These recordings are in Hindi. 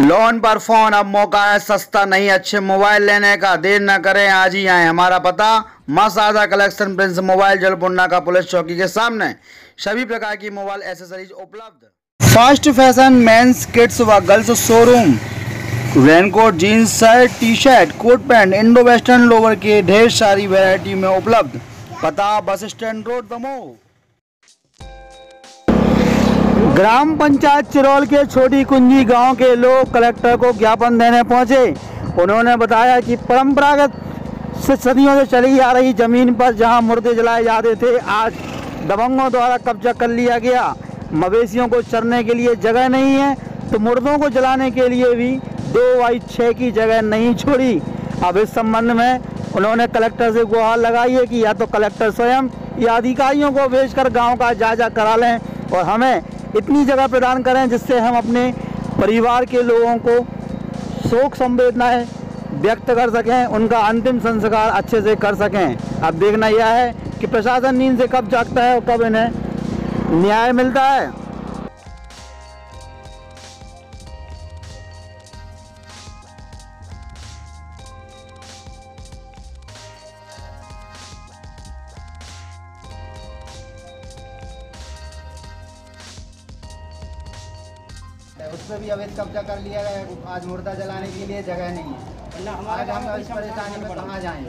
लोन पर फोन, अब मौका है सस्ता नहीं अच्छे मोबाइल लेने का। देर न करें, आज ही आएँ। हमारा पता मसादा कलेक्शन, प्रिंस मोबाइल, जलपुन्ना का पुलिस चौकी के सामने। सभी प्रकार की मोबाइल एसेसरीज उपलब्ध। फास्ट फैशन मेंस, किड्स व girls showroom. Raincoat, jeans, shirt, T shirt, coat pant, Indo western lower के ढेर सारी वैरायटी में उपलब्ध। पता बस स्टैंड रोड, दमोह। ग्राम पंचायत चिरौल के छोटी कुंजी गांव के लोग कलेक्टर को ज्ञापन देने पहुंचे। उन्होंने बताया कि परंपरागत से सदियों से चली आ रही जमीन पर जहां मुर्दे जलाए जाते थे, आज दबंगों द्वारा कब्जा कर लिया गया। मवेशियों को चरने के लिए जगह नहीं है तो मुर्दों को जलाने के लिए भी 2/6 की जगह नहीं छोड़ी। अब इस संबंध में उन्होंने कलेक्टर से गुहार लगाई है कि या तो कलेक्टर स्वयं या अधिकारियों को भेजकर गाँव का जायजा करा लें और हमें इतनी जगह प्रदान करें जिससे हम अपने परिवार के लोगों को शोक संवेदनाएँ व्यक्त कर सकें, उनका अंतिम संस्कार अच्छे से कर सकें। अब देखना यह है कि प्रशासन नींद से कब जागता है और कब इन्हें न्याय मिलता है। उसमें भी अवैध कब्जा कर लिया है। आज मुर्दा जलाने के लिए जगह नहीं है। आज हम इस परेशानी में कहाँ जाएं?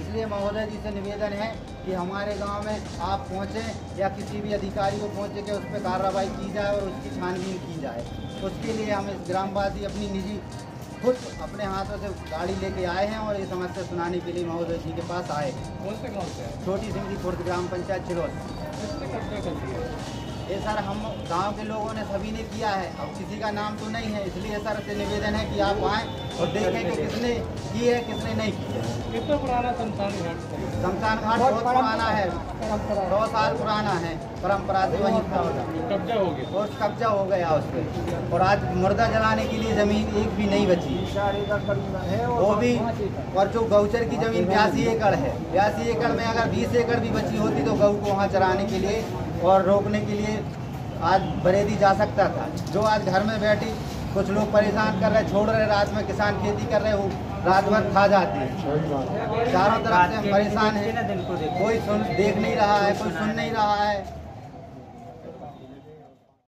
इसलिए महोदय जी से निवेदन है कि हमारे गांव में आप पहुँचें या किसी भी अधिकारी को पहुँचे के उस पर कार्रवाई की जाए और उसकी छानबीन की जाए। उसके लिए हम इस ग्रामवासी अपनी निजी खुद अपने हाथों से गाड़ी लेके आए हैं और ये समस्या सुनाने के लिए महोदय जी के पास आए। कौन से गाँव से? छोटी सिमली खुर्द, ग्राम पंचायत चिरौल। ये सर हम गांव के लोगों ने सभी ने किया है, अब किसी का नाम तो नहीं है। इसलिए सर से निवेदन है कि आप आएँ और देखें कि किसने की है किसने नहीं की है। कितना पुराना शमशान घाट? बहुत पुराना है, 100 साल पुराना है। परंपरा से वहीं कब्जा हो गया और कब्जा हो गया उस पर, और आज मुर्दा जलाने के लिए ज़मीन एक भी नहीं बची है, वो भी। और जो गौचर की ज़मीन 82 एकड़ है, 82 एकड़ में अगर 20 एकड़ भी बची होती तो गौ को वहाँ चराने के लिए और रोकने के लिए आज बरेदी जा सकता था। जो आज घर में बैठी कुछ लोग परेशान कर रहे, छोड़ रहे, रात में किसान खेती कर रहे हो, रात भर खा जाते हैं। चारों तरफ से हम परेशान हैं, कोई देख नहीं रहा है, कोई सुन नहीं रहा है।